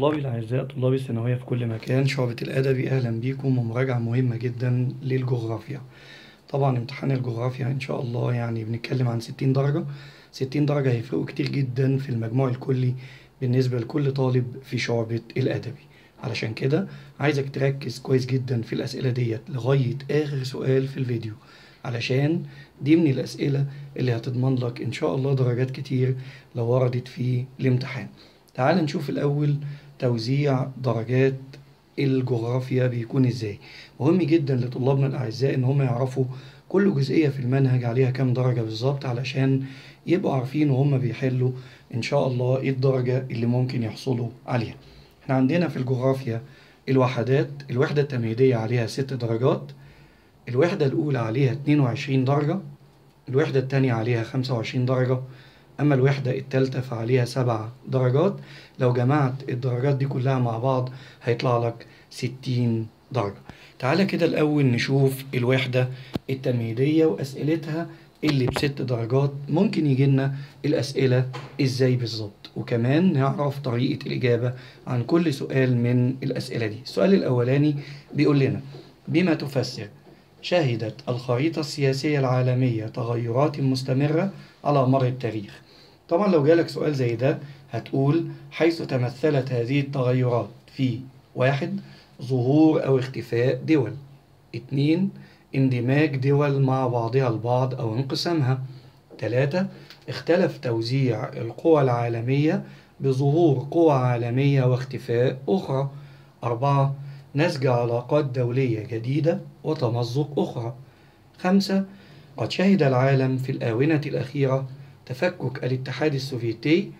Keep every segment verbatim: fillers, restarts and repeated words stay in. طلابي الأعزاء، طلابي الثانوية في كل مكان، شعبة الأدبي أهلا بيكم ومراجعة مهمة جدا للجغرافيا. طبعا امتحان الجغرافيا إن شاء الله يعني بنتكلم عن ستين درجة، ستين درجة هيفرقوا كتير جدا في المجموع الكلي بالنسبة لكل طالب في شعبة الأدبي. علشان كده عايزك تركز كويس جدا في الأسئلة ديت لغاية آخر سؤال في الفيديو، علشان دي من الأسئلة اللي هتضمن لك إن شاء الله درجات كتير لو وردت في الامتحان. تعال نشوف الأول توزيع درجات الجغرافيا بيكون إزاي. مهم جدا لطلابنا الأعزاء إن هم يعرفوا كل جزئية في المنهج عليها كام درجة بالظبط، علشان يبقوا عارفين وهم بيحلوا إن شاء الله إيه الدرجة اللي ممكن يحصلوا عليها. إحنا عندنا في الجغرافيا الوحدات، الوحدة التمهيدية عليها ست درجات، الوحدة الأولى عليها اتنين وعشرين درجة، الوحدة التانية عليها خمسة وعشرين درجة، أما الوحدة التالتة فعليها سبع درجات. لو جمعت الدرجات دي كلها مع بعض هيطلع لك ستين درجة. تعالى كده الأول نشوف الوحدة التمهيدية وأسئلتها اللي بست درجات، ممكن يجي لنا الأسئلة إزاي بالظبط، وكمان نعرف طريقة الإجابة عن كل سؤال من الأسئلة دي. السؤال الأولاني بيقول لنا: بما تفسر شهدت الخريطة السياسية العالمية تغيرات مستمرة على مر التاريخ؟ طبعا لو جالك سؤال زي ده هتقول: حيث تمثلت هذه التغيرات في واحد ظهور أو اختفاء دول، اتنين اندماج دول مع بعضها البعض أو انقسامها، تلاتة اختلف توزيع القوى العالمية بظهور قوى عالمية واختفاء أخرى، أربعة نسج علاقات دولية جديدة وتمزق أخرى، خمسة قد شهد العالم في الآونة الأخيرة تفكك الاتحاد السوفيتي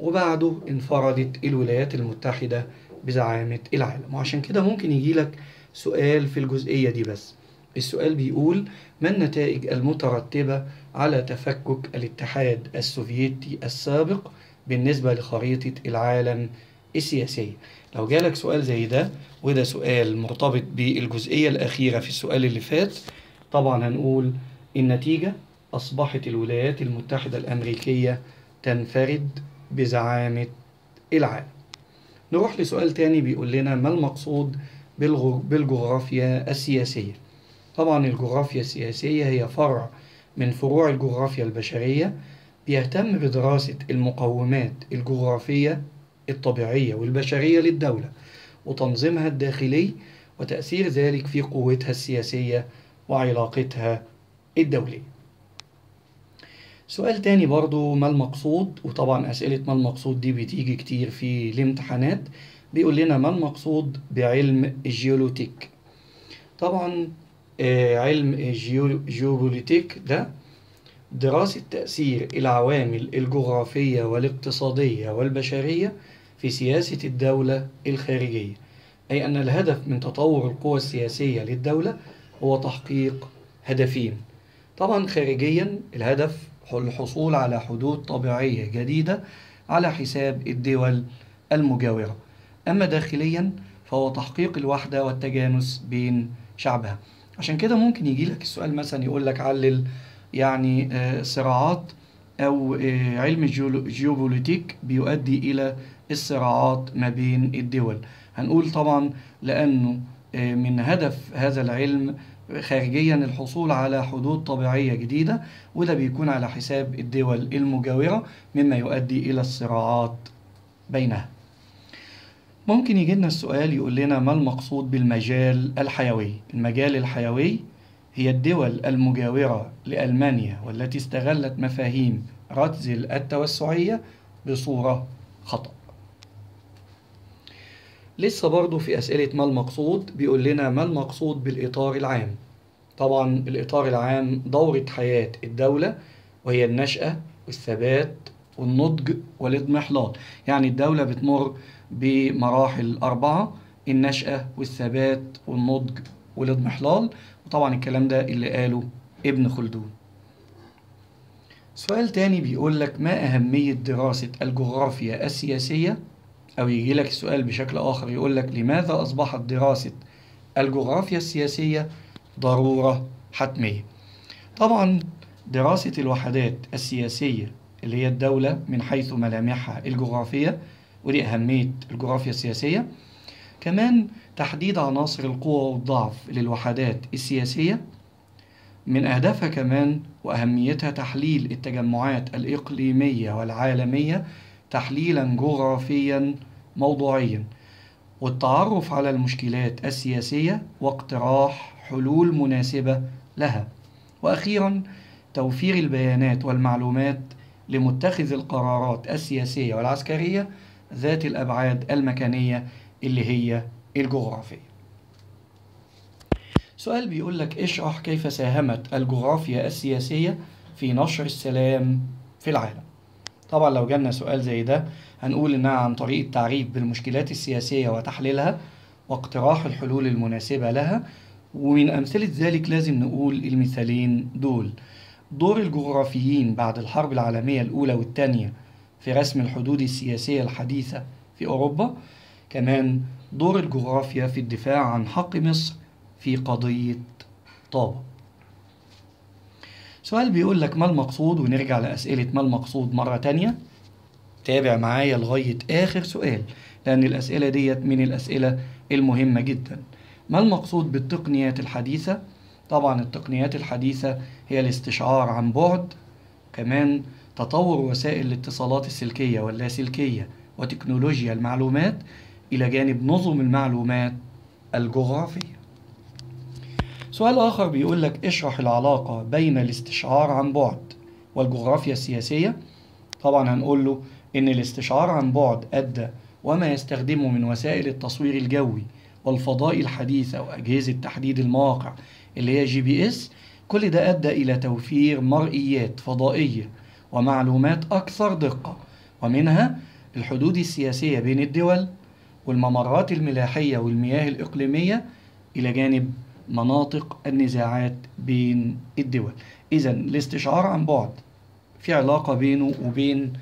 وبعده انفردت الولايات المتحدة بزعامة العالم. وعشان كده ممكن يجيلك سؤال في الجزئية دي بس. السؤال بيقول: ما النتائج المترتبة على تفكك الاتحاد السوفيتي السابق بالنسبة لخريطة العالم السياسية؟ لو جالك سؤال زي ده، وده سؤال مرتبط بالجزئية الأخيرة في السؤال اللي فات، طبعا هنقول: النتيجة أصبحت الولايات المتحدة الأمريكية تنفرد بزعامة العالم. نروح لسؤال تاني بيقول لنا: ما المقصود بالجغرافيا السياسية؟ طبعا الجغرافيا السياسية هي فرع من فروع الجغرافيا البشرية، بيهتم بدراسة المقومات الجغرافية الطبيعية والبشرية للدولة وتنظيمها الداخلي وتأثير ذلك في قوتها السياسية وعلاقتها الدولية. سؤال تاني برضو ما المقصود، وطبعا أسئلة ما المقصود دي بتيجي كتير في الامتحانات. بيقول لنا: ما المقصود بعلم الجيولوتيك؟ طبعا علم الجيولوتيك ده دراسة تأثير العوامل الجغرافية والاقتصادية والبشرية في سياسة الدولة الخارجية، أي أن الهدف من تطور القوى السياسية للدولة هو تحقيق هدفين. طبعا خارجيا الهدف هو الحصول على حدود طبيعية جديدة على حساب الدول المجاورة، أما داخليا فهو تحقيق الوحدة والتجانس بين شعبها. عشان كده ممكن يجيلك السؤال مثلا يقول لك: علل يعني صراعات أو علم الجيوبوليتيك بيؤدي إلى الصراعات ما بين الدول. هنقول طبعا لأنه من هدف هذا العلم خارجيا الحصول على حدود طبيعية جديدة، وده بيكون على حساب الدول المجاورة مما يؤدي إلى الصراعات بينها. ممكن يجي لنا السؤال يقول لنا: ما المقصود بالمجال الحيوي؟ المجال الحيوي هي الدول المجاورة لألمانيا والتي استغلت مفاهيم راتزل التوسعية بصورة خطأ. لسه برضو في أسئلة ما المقصود بيقول لنا: ما المقصود بالإطار العام؟ طبعا الإطار العام دورة حياة الدولة، وهي النشأة والثبات والنضج والاضمحلال. يعني الدولة بتمر بمراحل أربعة: النشأة والثبات والنضج والاضمحلال. وطبعا الكلام ده اللي قاله ابن خلدون. سؤال تاني بيقول لك: ما أهمية دراسة الجغرافيا السياسية؟ أو يجي لك السؤال بشكل آخر يقول لك: لماذا أصبحت دراسة الجغرافيا السياسية ضرورة حتمية؟ طبعا دراسة الوحدات السياسية اللي هي الدولة من حيث ملامحها الجغرافية ودي أهمية الجغرافيا السياسية. كمان تحديد عناصر القوة والضعف للوحدات السياسية، من أهدافها كمان وأهميتها تحليل التجمعات الإقليمية والعالمية تحليلا جغرافيا موضوعيا، والتعرف على المشكلات السياسية واقتراح حلول مناسبة لها، وأخيرا توفير البيانات والمعلومات لمتخذ القرارات السياسية والعسكرية ذات الأبعاد المكانية اللي هي الجغرافية. سؤال بيقول لك اشرح كيف ساهمت الجغرافيا السياسية في نشر السلام في العالم. طبعا لو جالنا سؤال زي ده هنقول انها عن طريق التعريف بالمشكلات السياسية وتحليلها واقتراح الحلول المناسبة لها، ومن أمثلة ذلك لازم نقول المثالين دول: دور الجغرافيين بعد الحرب العالمية الأولى والثانية في رسم الحدود السياسية الحديثة في أوروبا، كمان دور الجغرافيا في الدفاع عن حق مصر في قضية طابة. سؤال بيقول لك ما المقصود، ونرجع لأسئلة ما المقصود مرة تانية. تابع معايا لغاية آخر سؤال لأن الأسئلة ديت من الأسئلة المهمة جدا. ما المقصود بالتقنيات الحديثة؟ طبعا التقنيات الحديثة هي الاستشعار عن بعد، كمان تطور وسائل الاتصالات السلكية واللاسلكية وتكنولوجيا المعلومات، إلى جانب نظم المعلومات الجغرافية. سؤال آخر بيقول لك اشرح العلاقة بين الاستشعار عن بعد والجغرافيا السياسية. طبعا هنقول له إن الاستشعار عن بعد أدى وما يستخدمه من وسائل التصوير الجوي والفضاء الحديثة وأجهزة تحديد المواقع اللي هي جي بي اس، كل ده أدى إلى توفير مرئيات فضائية ومعلومات أكثر دقة، ومنها الحدود السياسية بين الدول والممرات الملاحية والمياه الإقليمية، إلى جانب مناطق النزاعات بين الدول. إذن الاستشعار عن بعد في علاقة بينه وبين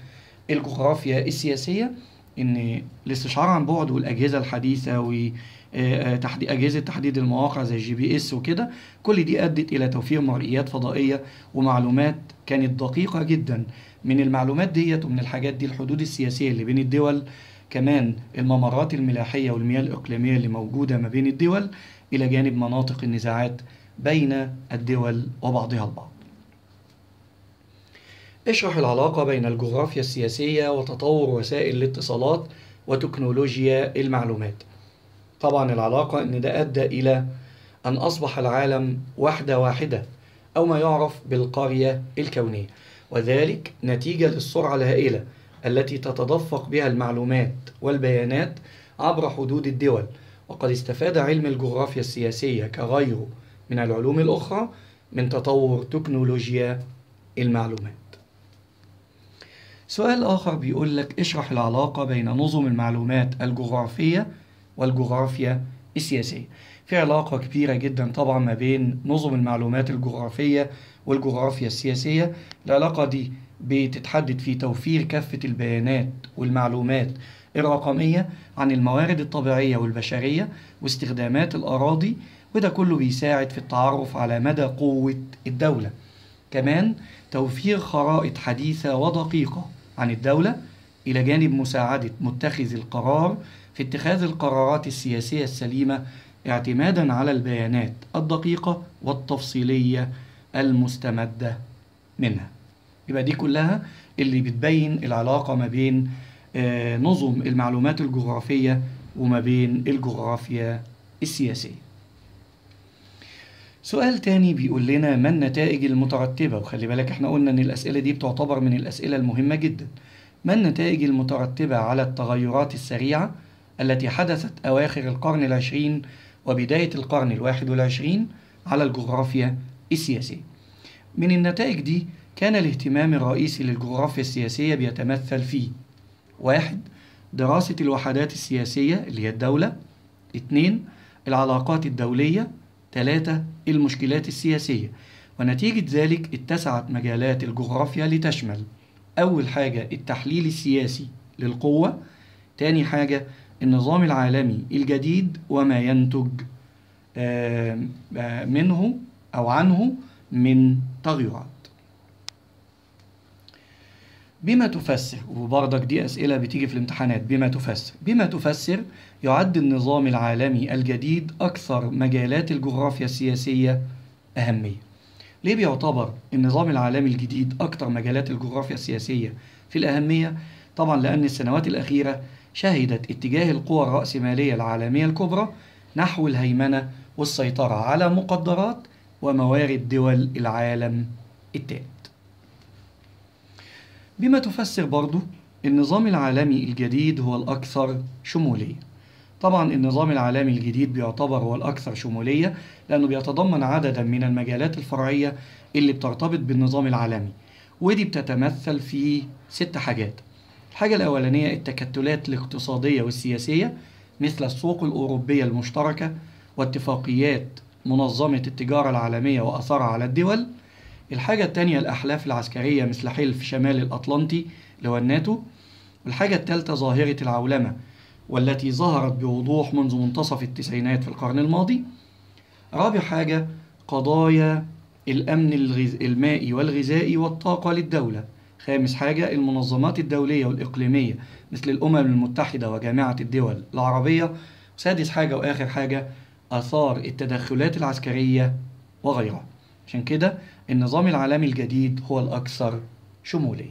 الجغرافيا السياسية، إن الاستشعار عن بعد والأجهزة الحديثة وأجهزة تحديد المواقع زي الجي بي إس وكده، كل دي أدت إلى توفير مرئيات فضائية ومعلومات كانت دقيقة جدا. من المعلومات ديت ومن الحاجات دي الحدود السياسية اللي بين الدول، كمان الممرات الملاحية والمياه الإقليمية اللي موجودة ما بين الدول، إلى جانب مناطق النزاعات بين الدول وبعضها البعض. اشرح العلاقة بين الجغرافيا السياسية وتطور وسائل الاتصالات وتكنولوجيا المعلومات. طبعا العلاقة إن ده أدى إلى أن أصبح العالم وحدة واحدة أو ما يعرف بالقرية الكونية، وذلك نتيجة للسرعة الهائلة التي تتدفق بها المعلومات والبيانات عبر حدود الدول. وقد استفاد علم الجغرافيا السياسية كغيره من العلوم الأخرى من تطور تكنولوجيا المعلومات. سؤال آخر بيقول لك اشرح العلاقة بين نظم المعلومات الجغرافية والجغرافيا السياسية. في علاقة كبيرة جدا طبعا ما بين نظم المعلومات الجغرافية والجغرافيا السياسية. العلاقة دي بتتحدد في توفير كافة البيانات والمعلومات الرقمية عن الموارد الطبيعية والبشرية واستخدامات الأراضي، وده كله بيساعد في التعرف على مدى قوة الدولة. كمان توفير خرائط حديثة ودقيقة عن الدولة، إلى جانب مساعدة متخذ القرار في اتخاذ القرارات السياسية السليمة اعتمادا على البيانات الدقيقة والتفصيلية المستمدة منها. يبقى دي كلها اللي بتبين العلاقة ما بين نظم المعلومات الجغرافية وما بين الجغرافيا السياسية. سؤال تاني بيقول لنا ما النتائج المترتبة، وخلي بالك احنا قلنا ان الأسئلة دي بتعتبر من الأسئلة المهمة جدا. ما النتائج المترتبة على التغيرات السريعة التي حدثت أواخر القرن العشرين وبداية القرن الواحد والعشرين على الجغرافيا السياسية؟ من النتائج دي كان الاهتمام الرئيسي للجغرافيا السياسية بيتمثل في: واحد، دراسة الوحدات السياسية اللي هي الدولة. اتنين، العلاقات الدولية. تلاتة، المشكلات السياسية. ونتيجة ذلك اتسعت مجالات الجغرافيا لتشمل: أول حاجة التحليل السياسي للقوة، تاني حاجة النظام العالمي الجديد وما ينتج منه أو عنه من تغيرات. بما تفسر، وبرضك دي أسئلة بتيجي في الامتحانات، بما تفسر بما تفسر يعد النظام العالمي الجديد أكثر مجالات الجغرافيا السياسية أهمية. ليه بيعتبر النظام العالمي الجديد أكثر مجالات الجغرافيا السياسية في الأهمية؟ طبعا لأن السنوات الأخيرة شهدت اتجاه القوى الرأسمالية العالمية الكبرى نحو الهيمنة والسيطرة على مقدرات وموارد دول العالم الثالث. بما تفسر برضو النظام العالمي الجديد هو الأكثر شمولية. طبعا النظام العالمي الجديد بيعتبر هو الأكثر شمولية لأنه بيتضمن عددا من المجالات الفرعية اللي بترتبط بالنظام العالمي، ودي بتتمثل في ست حاجات. الحاجة الأولانية التكتلات الاقتصادية والسياسية مثل السوق الأوروبية المشتركة واتفاقيات منظمة التجارة العالمية وأثرها على الدول. الحاجة الثانية الأحلاف العسكرية مثل حلف شمال الأطلنطي اللي هو الناتو. والحاجة الثالثة ظاهرة العولمة والتي ظهرت بوضوح منذ منتصف التسعينات في القرن الماضي. رابع حاجة قضايا الأمن المائي والغذائي والطاقة للدولة. خامس حاجة المنظمات الدولية والإقليمية مثل الأمم المتحدة وجامعة الدول العربية. سادس حاجة وآخر حاجة آثار التدخلات العسكرية وغيرها. عشان كده النظام العالمي الجديد هو الأكثر شمولية.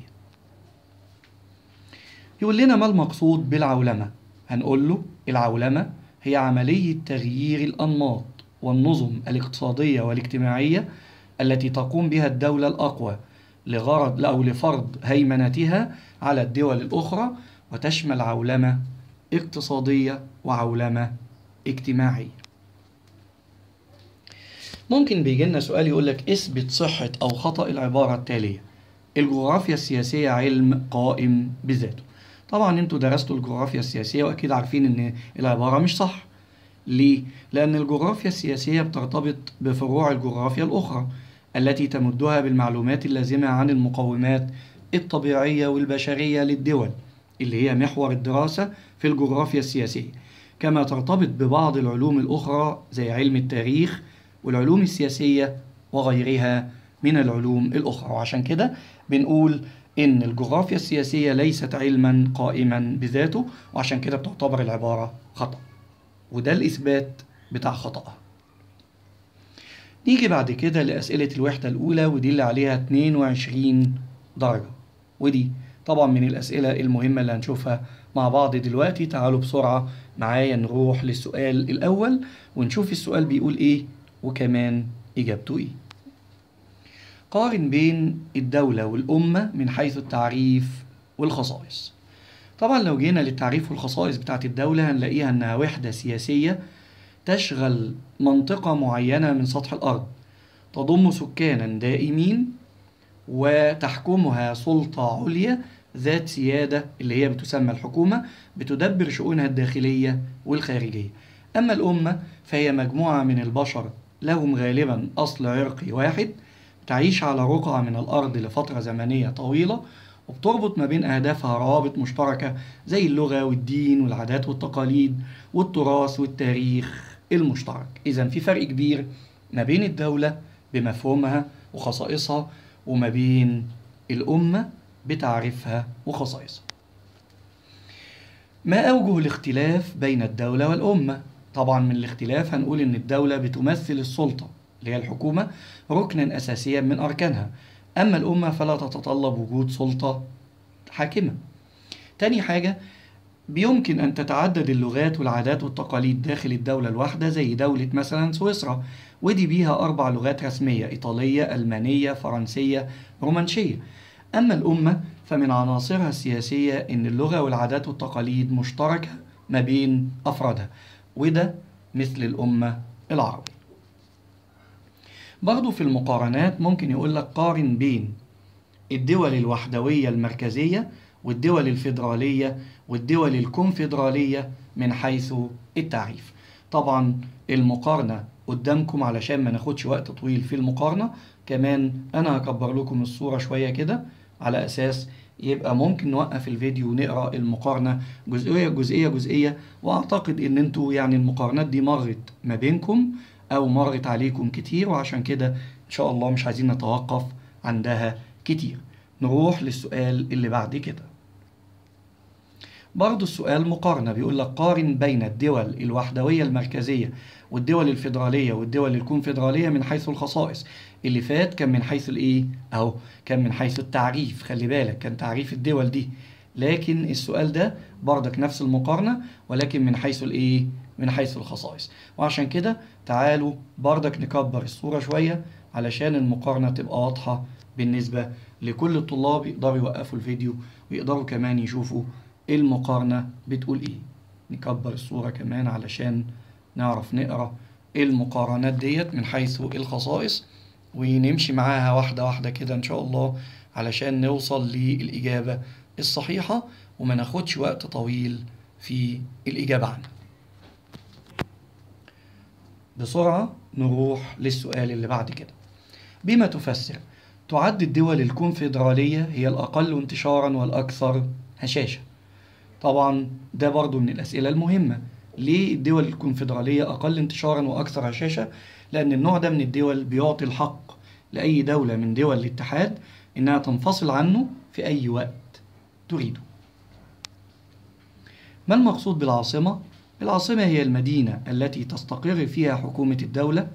يقول لنا ما المقصود بالعولمة؟ هنقول له العولمة هي عملية تغيير الأنماط والنظم الاقتصادية والاجتماعية التي تقوم بها الدولة الأقوى لغرض أو لفرض هيمنتها على الدول الأخرى، وتشمل عولمة اقتصادية وعولمة اجتماعية. ممكن بيجي لنا سؤال يقول لك اثبت صحة أو خطأ العبارة التالية: الجغرافيا السياسية علم قائم بذاته. طبعا انتوا درستوا الجغرافيا السياسية وأكيد عارفين إن العبارة مش صح. ليه؟ لأن الجغرافيا السياسية بترتبط بفروع الجغرافيا الأخرى التي تمدها بالمعلومات اللازمة عن المقومات الطبيعية والبشرية للدول اللي هي محور الدراسة في الجغرافيا السياسية، كما ترتبط ببعض العلوم الأخرى زي علم التاريخ والعلوم السياسية وغيرها من العلوم الأخرى. وعشان كده بنقول إن الجغرافيا السياسية ليست علما قائما بذاته، وعشان كده بتعتبر العبارة خطأ، وده الإثبات بتاع خطأها. نيجي بعد كده لأسئلة الوحدة الأولى، ودي اللي عليها اتنين وعشرين درجة، ودي طبعا من الأسئلة المهمة اللي هنشوفها مع بعض دلوقتي. تعالوا بسرعة معايا نروح للسؤال الأول ونشوف السؤال بيقول إيه وكمان إجابته إيه. قارن بين الدولة والأمة من حيث التعريف والخصائص. طبعا لو جينا للتعريف والخصائص بتاعت الدولة هنلاقيها إنها وحدة سياسية تشغل منطقة معينة من سطح الأرض، تضم سكانا دائمين، وتحكمها سلطة عليا ذات سيادة اللي هي بتسمى الحكومة، بتدبر شؤونها الداخلية والخارجية. أما الأمة فهي مجموعة من البشر لهم غالبا أصل عرقي واحد، تعيش على رقعة من الأرض لفترة زمنية طويلة، وبتربط ما بين أهدافها روابط مشتركة زي اللغة والدين والعادات والتقاليد والتراث والتاريخ المشترك. إذن في فرق كبير ما بين الدولة بمفهومها وخصائصها وما بين الأمة بتعريفها وخصائصها. ما أوجه الاختلاف بين الدولة والأمة؟ طبعا من الاختلاف هنقول إن الدولة بتمثل السلطة اللي هي الحكومة ركنا أساسيا من أركانها، أما الأمة فلا تتطلب وجود سلطة حاكمة. تاني حاجة بيمكن أن تتعدد اللغات والعادات والتقاليد داخل الدولة الواحدة، زي دولة مثلا سويسرا، ودي بيها أربع لغات رسمية: إيطالية، ألمانية، فرنسية، رومانشية. أما الأمة فمن عناصرها السياسية إن اللغة والعادات والتقاليد مشتركة ما بين أفرادها، وده مثل الأمة العربية. برضو في المقارنات ممكن يقول لك قارن بين الدول الوحدوية المركزية والدول الفيدرالية والدول الكونفدرالية من حيث التعريف. طبعا المقارنة قدامكم علشان ما ناخدش وقت طويل في المقارنة، كمان أنا هكبر لكم الصورة شوية كده على أساس يبقى ممكن نوقف الفيديو ونقرأ المقارنة جزئية جزئية جزئية، وأعتقد إن أنتوا يعني المقارنات دي مرت ما بينكم أو مرت عليكم كتير، وعشان كده إن شاء الله مش عايزين نتوقف عندها كتير. نروح للسؤال اللي بعد كده. برضه السؤال مقارنة، بيقول لك قارن بين الدول الوحدوية المركزية والدول الفيدرالية والدول الكونفدرالية من حيث الخصائص. اللي فات كان من حيث الايه؟ اهو كان من حيث التعريف، خلي بالك كان تعريف الدول دي. لكن السؤال ده برضك نفس المقارنة ولكن من حيث الايه؟ من حيث الخصائص. وعشان كده تعالوا برضك نكبر الصورة شوية علشان المقارنة تبقى واضحة بالنسبة لكل الطلاب، يقدروا يوقفوا الفيديو ويقدروا كمان يشوفوا المقارنة بتقول ايه. نكبر الصورة كمان علشان نعرف نقرأ المقارنات ديت من حيث الخصائص، ونمشي معاها واحدة واحدة كده ان شاء الله علشان نوصل للإجابة الصحيحة وما ناخدش وقت طويل في الإجابة عنها. بسرعة نروح للسؤال اللي بعد كده. بما تفسر تعد الدول الكونفدرالية هي الأقل انتشارا والأكثر هشاشة؟ طبعا ده برضو من الأسئلة المهمة. ليه الدول الكونفدرالية أقل انتشارا وأكثر هشاشة؟ لأن النوع ده من الدول بيعطي الحق لأي دولة من دول الاتحاد إنها تنفصل عنه في أي وقت تريده. ما المقصود بالعاصمة؟ العاصمة هي المدينة التي تستقر فيها حكومة الدولة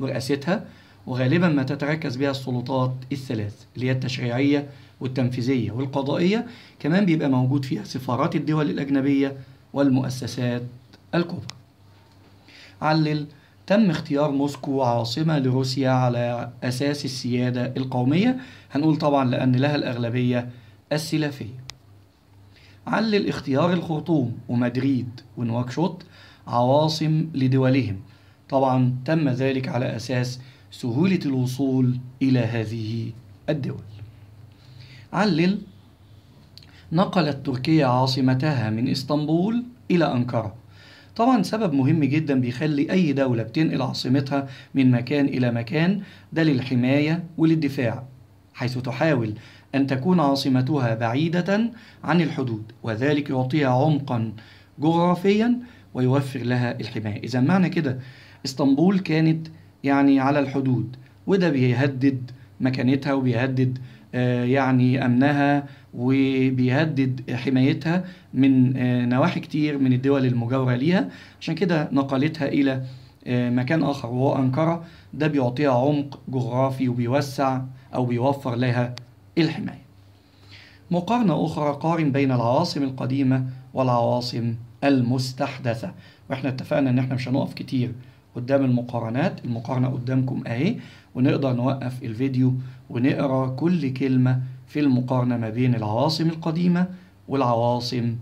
ورئاستها، وغالبا ما تتركز بها السلطات الثلاث اللي هي التشريعية والتنفيذية والقضائية. كمان بيبقى موجود فيها سفارات الدول الأجنبية والمؤسسات الكبرى. علل تم اختيار موسكو عاصمة لروسيا على أساس السيادة القومية، هنقول طبعا لأن لها الأغلبية السلافية. علل اختيار الخرطوم ومدريد ونواكشوط عواصم لدولهم، طبعا تم ذلك على أساس سهولة الوصول إلى هذه الدول. علل نقلت تركيا عاصمتها من اسطنبول إلى أنقرة، طبعا سبب مهم جدا بيخلي أي دولة بتنقل عاصمتها من مكان إلى مكان ده للحماية وللدفاع، حيث تحاول أن تكون عاصمتها بعيدة عن الحدود، وذلك يعطيها عمقا جغرافيا ويوفر لها الحماية. إذا معنى كده اسطنبول كانت يعني على الحدود، وده بيهدد مكانتها وبيهدد آه يعني أمنها وبيهدد حمايتها من آه نواحي كتير من الدول المجاورة ليها. عشان كده نقلتها إلى آه مكان آخر وهو أنقرة، ده بيعطيها عمق جغرافي وبيوسع أو بيوفر لها الحماية. مقارنة أخرى، قارن بين العواصم القديمة والعواصم المستحدثة. وإحنا اتفقنا إن إحنا مش هنقف كتير قدام المقارنات، المقارنة قدامكم أهي، ونقدر نوقف الفيديو ونقرأ كل كلمة في المقارنة ما بين العواصم القديمة والعواصم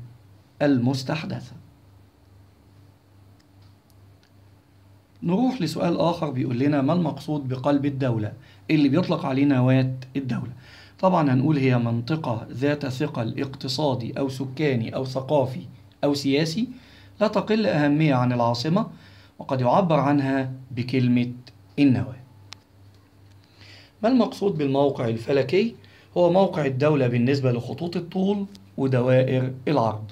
المستحدثة. نروح لسؤال آخر بيقول لنا ما المقصود بقلب الدولة اللي بيطلق عليه نواة الدولة؟ طبعا هنقول هي منطقة ذات ثقل اقتصادي أو سكاني أو ثقافي أو سياسي لا تقل أهمية عن العاصمة، وقد يعبر عنها بكلمة النواة. ما المقصود بالموقع الفلكي؟ هو موقع الدولة بالنسبة لخطوط الطول ودوائر العرض.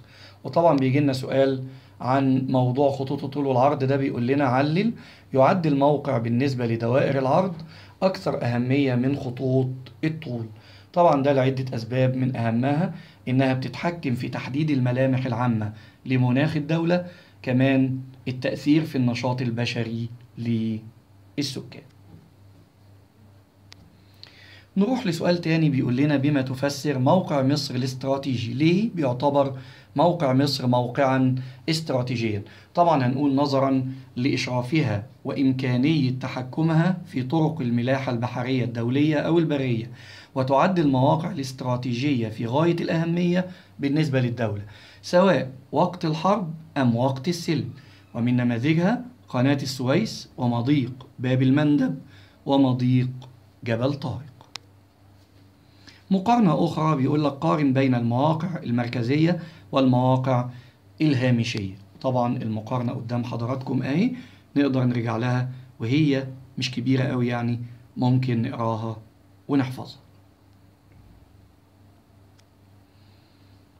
وطبعا بيجي لنا سؤال عن موضوع خطوط الطول والعرض ده، بيقول لنا علل يعد الموقع بالنسبة لدوائر العرض أكثر أهمية من خطوط الطول. طبعا ده لعدة أسباب، من أهمها إنها بتتحكم في تحديد الملامح العامة لمناخ الدولة، كمان التأثير في النشاط البشري للسكان. نروح لسؤال تاني بيقول لنا بما تفسر موقع مصر الاستراتيجي؟ ليه بيعتبر موقع مصر موقعا استراتيجيا؟ طبعا هنقول نظرا لإشرافها وإمكانية تحكمها في طرق الملاحة البحرية الدولية أو البرية، وتعد المواقع الاستراتيجية في غاية الأهمية بالنسبة للدولة سواء وقت الحرب أم وقت السلم، ومن نماذجها قناة السويس ومضيق باب المندب ومضيق جبل طارق. مقارنة أخرى بيقول لك قارن بين المواقع المركزية والمواقع الهامشية. طبعا المقارنة قدام حضراتكم أهي، نقدر نرجع لها وهي مش كبيرة أوي، يعني ممكن نقراها ونحفظها.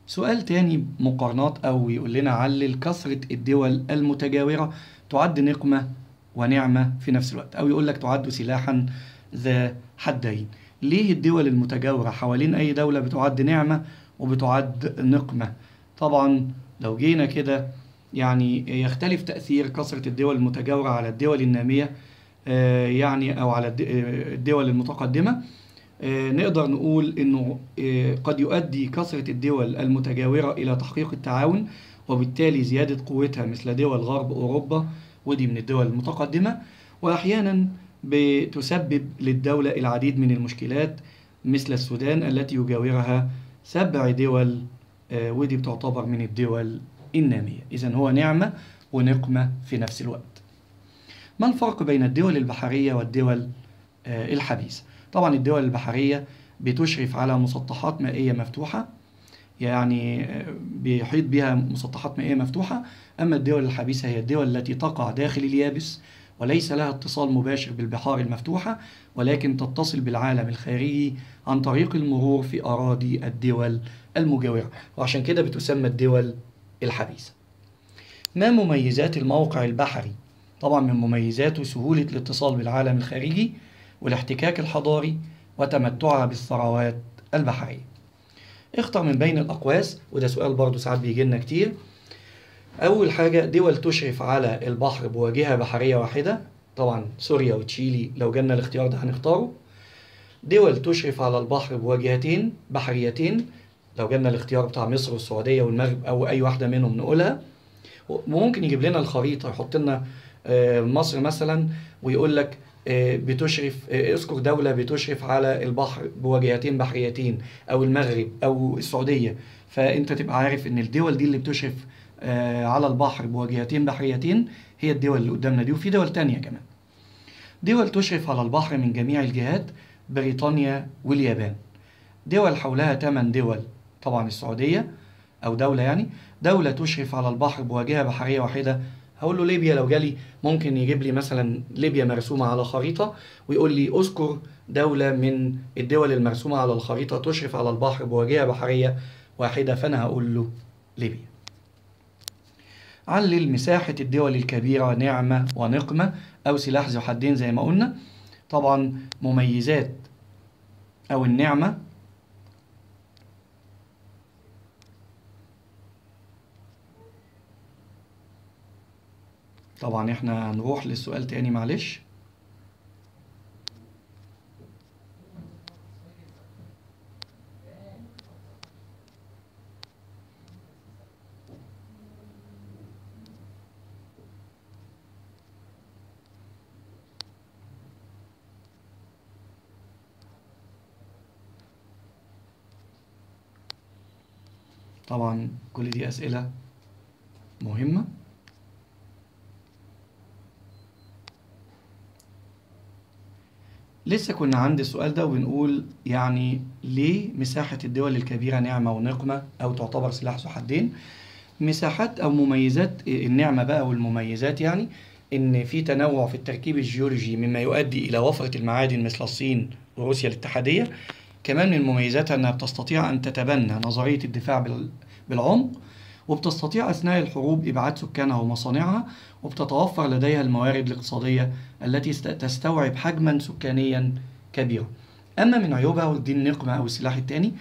سؤال تاني مقارنات، أو يقول لنا علل كثرة الدول المتجاورة تعد نقمة ونعمة في نفس الوقت، أو يقول لك تعد سلاحا ذا حدين. ليه الدول المتجاورة حوالين أي دولة بتعد نعمة وبتعد نقمة؟ طبعا لو جينا كده يعني يختلف تأثير كثرة الدول المتجاورة على الدول النامية يعني أو على الدول المتقدمة. نقدر نقول أنه قد يؤدي كثرة الدول المتجاورة إلى تحقيق التعاون وبالتالي زيادة قوتها مثل دول غرب أوروبا، ودي من الدول المتقدمة، وأحيانا بتسبب للدولة العديد من المشكلات مثل السودان التي يجاورها سبع دول ودي بتعتبر من الدول النامية. إذن هو نعمة ونقمة في نفس الوقت. ما الفرق بين الدول البحرية والدول الحبيسة؟ طبعا الدول البحرية بتشرف على مسطحات مائية مفتوحة، يعني بيحيط بها مسطحات مائية مفتوحة، أما الدول الحبيسة هي الدول التي تقع داخل اليابس وليس لها اتصال مباشر بالبحار المفتوحة، ولكن تتصل بالعالم الخارجي عن طريق المرور في أراضي الدول المجاورة، وعشان كده بتسمى الدول الحبيسة. ما مميزات الموقع البحري؟ طبعا من مميزاته سهولة الاتصال بالعالم الخارجي والاحتكاك الحضاري وتمتعها بالثروات البحرية. اختر من بين الأقواس، وده سؤال برضه ساعات بيجي لنا كتير. أول حاجة دول تشرف على البحر بواجهة بحرية واحدة، طبعا سوريا وتشيلي لو جالنا الاختيار ده هنختاره. دول تشرف على البحر بواجهتين بحريتين لو جالنا الاختيار بتاع مصر والسعودية والمغرب أو أي واحدة منهم نقولها. وممكن يجيب لنا الخريطة يحط لنا مصر مثلا ويقول لك بتشرف اذكر دولة بتشرف على البحر بواجهتين بحريتين، أو المغرب أو السعودية، فأنت تبقى عارف إن الدول دي اللي بتشرف على البحر بواجهتين بحريتين هي الدول اللي قدامنا دي، وفي دول تانية كمان. دول تشرف على البحر من جميع الجهات بريطانيا واليابان. دول حولها ثمان دول، طبعا السعودية أو دولة يعني دولة تشرف على البحر بواجهة بحرية واحدة. هقول له ليبيا لو جالي ممكن يجيب لي مثلا ليبيا مرسومة على خريطة ويقول لي أذكر دولة من الدول المرسومة على الخريطة تشرف على البحر بواجهة بحرية واحدة، فأنا هقول له ليبيا. علل مساحة الدول الكبيرة نعمة ونقمة أو سلاح ذو حدين زي ما قلنا. طبعا مميزات أو النعمة طبعا احنا هنروح للسؤال تاني معلش. طبعا كل دي أسئلة مهمة. لسه كنا عند السؤال ده وبنقول يعني ليه مساحة الدول الكبيرة نعمة ونقمة أو تعتبر سلاح ذو حدين. مساحات أو مميزات النعمة بقى والمميزات، يعني إن في تنوع في التركيب الجيولوجي مما يؤدي إلى وفرة المعادن مثل الصين وروسيا الاتحادية. كمان من مميزاتها إنها بتستطيع أن تتبنى نظرية الدفاع بالعمق، وبتستطيع أثناء الحروب إبعاد سكانها ومصانعها، وبتتوفر لديها الموارد الاقتصادية التي تستوعب حجما سكانيا كبيرا. أما من عيوبها ودي النقمة أو السلاح الثاني،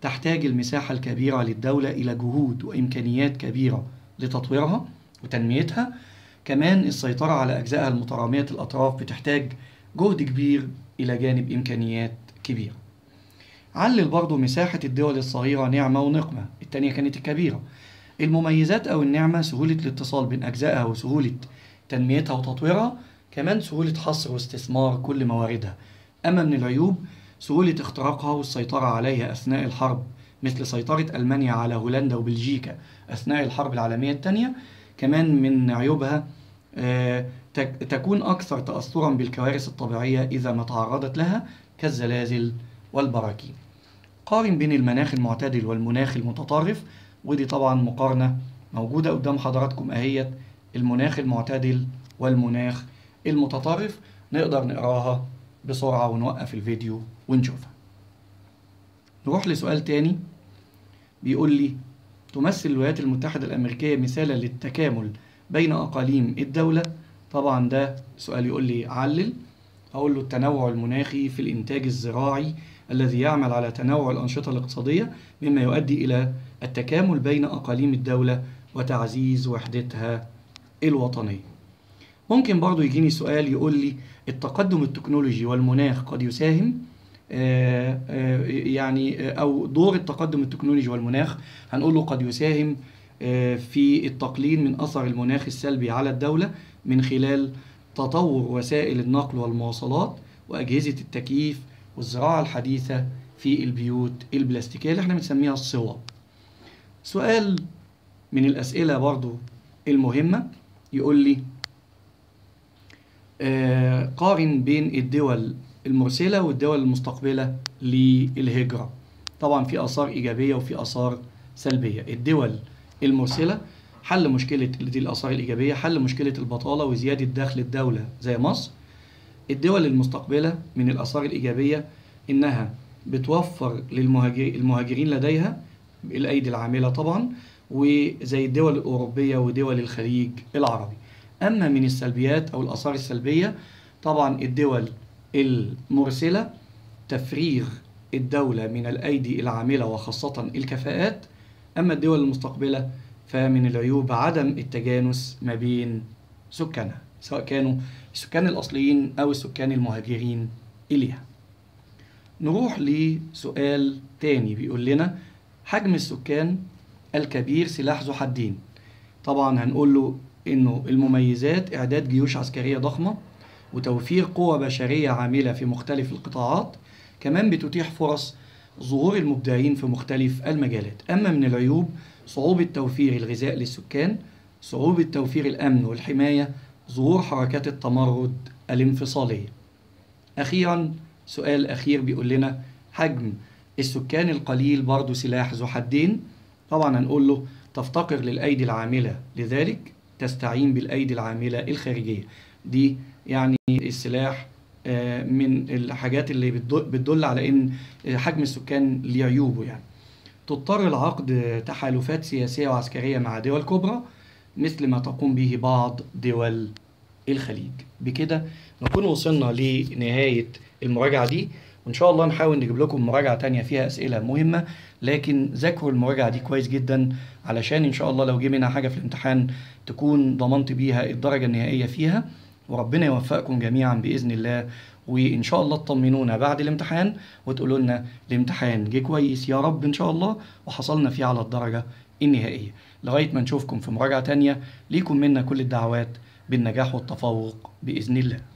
تحتاج المساحة الكبيرة للدولة إلى جهود وإمكانيات كبيرة لتطويرها وتنميتها. كمان السيطرة على أجزائها المترامية الأطراف بتحتاج جهد كبير إلى جانب إمكانيات كبيرة. علل برضو مساحة الدول الصغيرة نعمة ونقمة، الثانية كانت الكبيرة. المميزات أو النعمة سهولة الاتصال بين أجزائها وسهولة تنميتها وتطويرها، كمان سهولة حصر واستثمار كل مواردها. أما من العيوب سهولة اختراقها والسيطرة عليها أثناء الحرب، مثل سيطرة ألمانيا على هولندا وبلجيكا أثناء الحرب العالمية الثانية. كمان من عيوبها تكون أكثر تأثرا بالكوارث الطبيعية إذا ما تعرضت لها كالزلازل والبراكين. قارن بين المناخ المعتدل والمناخ المتطرف، ودي طبعا مقارنة موجودة قدام حضراتكم أهيت، المناخ المعتدل والمناخ المتطرف. نقدر نقراها بسرعة ونوقف الفيديو ونشوفها. نروح لسؤال تاني بيقول لي تمثل الولايات المتحدة الأمريكية مثالا للتكامل بين أقاليم الدولة. طبعا ده سؤال يقول لي علل أقول له التنوع المناخي في الإنتاج الزراعي الذي يعمل على تنوع الأنشطة الاقتصادية مما يؤدي إلى التكامل بين أقاليم الدولة وتعزيز وحدتها الوطنية. ممكن برضو يجيني سؤال يقول لي التقدم التكنولوجي والمناخ قد يساهم آآ آآ يعني أو دور التقدم التكنولوجي والمناخ، هنقول له قد يساهم في التقليل من أثر المناخ السلبي على الدولة من خلال تطور وسائل النقل والمواصلات وأجهزة التكييف والزراعة الحديثة في البيوت البلاستيكية اللي احنا بنسميها الصوب. سؤال من الأسئلة برضو المهمة يقول لي آه قارن بين الدول المرسلة والدول المستقبلة للهجرة. طبعا في آثار إيجابية وفي آثار سلبية. الدول المرسلة حل مشكلة دي الآثار الإيجابية، حل مشكلة البطالة وزيادة دخل الدولة زي مصر. الدول المستقبلة من الآثار الإيجابية إنها بتوفر للمهاجرين لديها الأيدي العاملة طبعا، وزي الدول الأوروبية ودول الخليج العربي. أما من السلبيات أو الآثار السلبية، طبعا الدول المرسلة تفريغ الدولة من الأيدي العاملة وخاصة الكفاءات. أما الدول المستقبلة فمن العيوب عدم التجانس ما بين سكانها سواء كانوا السكان الأصليين أو السكان المهاجرين إليها. نروح لسؤال تاني بيقول لنا حجم السكان الكبير سلاح ذو حدين. طبعا هنقول له إنه المميزات إعداد جيوش عسكرية ضخمة وتوفير قوى بشرية عاملة في مختلف القطاعات، كمان بتتيح فرص ظهور المبدعين في مختلف المجالات. أما من العيوب صعوبة توفير الغذاء للسكان، صعوبة توفير الأمن والحماية، ظهور حركات التمرد الانفصالية. أخيرا سؤال أخير بيقول لنا حجم السكان القليل برضو سلاح ذو حدين. طبعا هنقول له تفتقر للأيدي العاملة لذلك تستعين بالأيدي العاملة الخارجية. دي يعني السلاح من الحاجات اللي بتدل على ان حجم السكان ليه عيوبه. يعني تضطر لعقد تحالفات سياسيه وعسكريه مع دول كبرى مثل ما تقوم به بعض دول الخليج. بكده نكون وصلنا لنهايه المراجعه دي، وان شاء الله نحاول نجيب لكم مراجعه تانية فيها اسئله مهمه، لكن ذاكروا المراجعه دي كويس جدا علشان ان شاء الله لو جه منها حاجه في الامتحان تكون ضمنت بيها الدرجه النهائيه فيها. وربنا يوفقكم جميعا بإذن الله، وإن شاء الله تطمنونا بعد الامتحان وتقولوا لنا الامتحان جه كويس يا رب إن شاء الله وحصلنا فيه على الدرجة النهائية. لغاية ما نشوفكم في مراجعة تانية، ليكم منا كل الدعوات بالنجاح والتفوق بإذن الله.